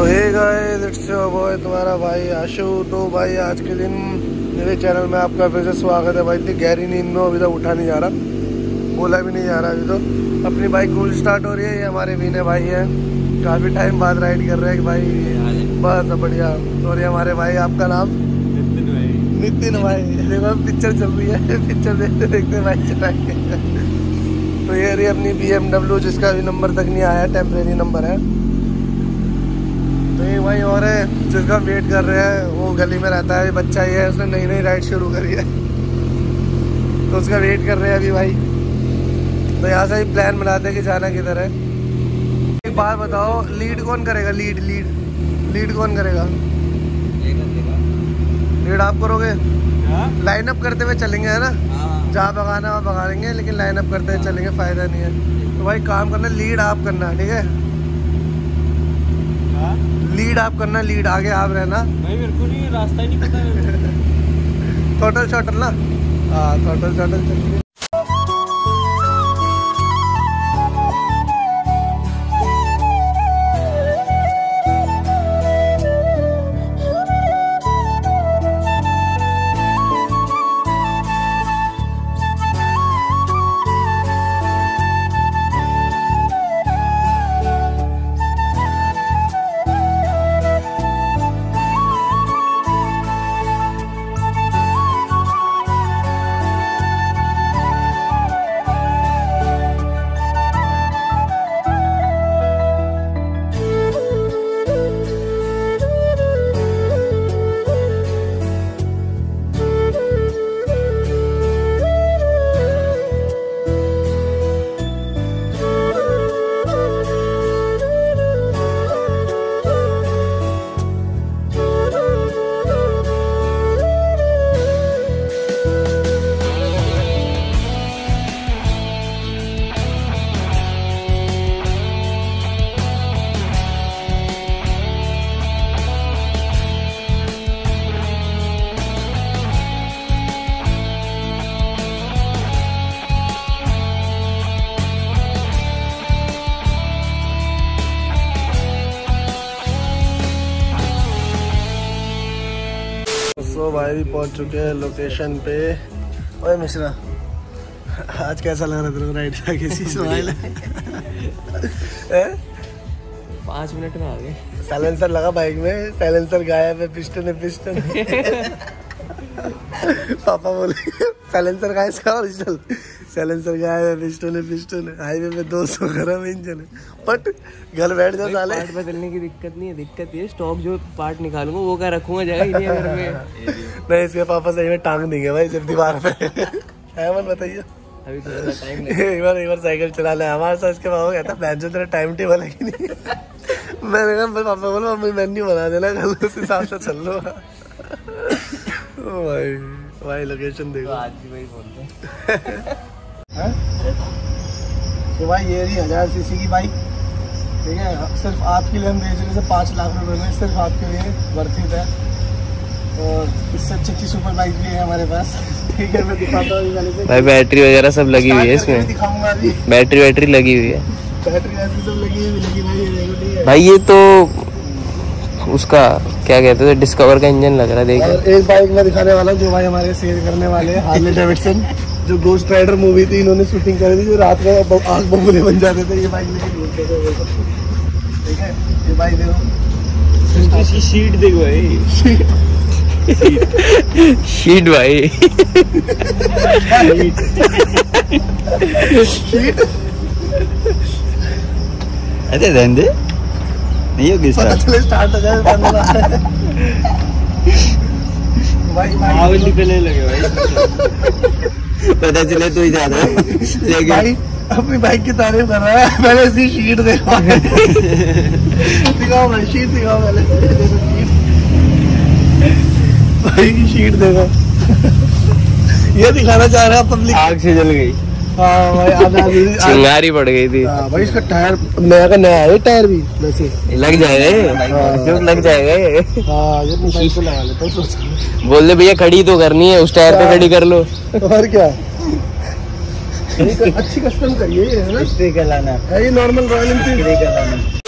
तो hey guys, it's your boy तुम्हारा भाई आशु। तो भाई आज के दिन मेरे चैनल में आपका फिर से स्वागत है। भाई इतनी गहरी नींद में अभी तक उठा नहीं जा रहा, बोला भी नहीं जा रहा। अभी तो अपनी बाइक कूल स्टार्ट हो रही है। ये हमारे वीने भाई हैं, काफ़ी टाइम बाद राइड कर रहे हैं भाई, बस बढ़िया। और ये हमारे भाई, आपका नाम नितिन भाई। देखो पिक्चर चल रही है, पिक्चर देखते देखते बाइक चलाएंगे। तो ये रही अपनी BMW, जिसका भी नंबर तक नहीं आया, टेम्परेरी नंबर है। तो ये भाई और है जिसका वेट कर रहे हैं, वो गली में रहता है, बच्चा ही है, उसने नई नई राइड शुरू करी है, तो उसका वेट कर रहे हैं अभी भाई। तो यहाँ से ही प्लान बनाते हैं कि जाना किधर है। एक बार बताओ, लीड कौन करेगा? लीड लीड लीड कौन करेगा? लीड आप करोगे? लाइनअप करते हुए चलेंगे, है ना? जहाँ भगाना वहाँ भगा लेंगे, लेकिन लाइनअप करते हुए चलेंगे, फ़ायदा नहीं है। तो भाई काम करना, लीड आप करना, ठीक है? लीड आप करना, लीड आगे आप रहना। भाई मेरे को नहीं, रास्ता ही नहीं पता। टोटल शॉटल ना, हाँ टोटल शॉटल चलेंगे। तो भाई पहुंच चुके हैं लोकेशन पे। ओए मिश्रा, आज कैसा लग रहा तेरे राइड का? किसी स्माइल है? 5 मिनट में आ गए। साइलेंसर लगा बाइक में, साइलेंसर गायब है, पिस्टन है, पिस्टन है। पापा बोले साइलेंसर गायब, इसका ओरिजिनल साइलेंसर गायब है, पिस्टन है, पिस्टन है। हाईवे पे 200 गरम इंजन है, बट घर बैठ जाओ साले। पार्ट बदलने की दिक्कत नहीं है, दिक्कत ये स्टॉक जो पार्ट निकालूंगा वो क्या रखूंगा, जगह ही नहीं है घर में। नहीं, इसके पापा सही में टांग देंगे भाई जब दीवार पे। अमन बताइए, अभी थोड़ा टाइम लगे, एक बार साइकिल चला ले हमारे साथ। इसके पापा कहता है बैठ जाओ, तेरा टाइम टेबल है कि नहीं। मैंने कहा पापा बोलो मम्मी मेन्यू बना देना, कल उस हिसाब से चल लो भाई। भाई लोकेशन देखो, आज भी वही बोलते हैं। तो भाई ये रही 1000 सीसी की बाइक, ठीक है? सिर्फ आपके लिए हम बेच रहे हैं 5 लाख रुपए में, सिर्फ आपके लिए वर्थित है। और इससे अच्छी अच्छी सुपर बाइक भी है हमारे पास, ठीक है? मैं दिखाता हूँ भाई, बैटरी वगैरह सब लगी हुई है इसमें, दिखाऊंगा अभी। बैटरी लगी हुई है, बैटरी वैटरी सब लगी हुई है भाई। ये तो उसका क्या कहते थे, डिस्कवर का इंजन लग रहा है। देखिए, एक बाइक में दिखाने वाला जो भाई हमारे शेयर करने वाले हैं, हार्ले डेविडसन, जो गोस्ट राइडर मूवी थी इन्होंने शूटिंग करी थी, जो रात को आग बबूले बन जाते थे, ये बाइक लेके घूमते थे, ठीक है? ये बाइक देखो, इसकी शीट देखो भाई, शीट भाई, शीट। अरे धंधे स्टार्ट हो जाए भाई, भाई पे लगे भाई। पता चले तो ही ज्यादा भाई अपनी बाइक की तारीफ कर रहा है। पहले इसकी शीट देखो, दिखाओ भाई शीट, दिखाओ पहले भाई की शीट देखो। ये दिखाना चाह रहा है पब्लिक, आग से जल गई। हाँ भाई, चिंगारी पड़ गई थी। हाँ भाई, इसका टायर नया का नया है, टायर भी वैसे लग जाएगा, लग जाएगा। हाँ ये बाइक पे लगा लेता हूँ, बोल दे भैया खड़ी तो करनी है, उस टायर पे खड़ी कर लो। और क्या, अच्छी कस्टम करिए, है ना? स्ट्रेकर लाना है, ये नॉर्मल रॉयल एनफील्ड स्ट्रेकर लाना।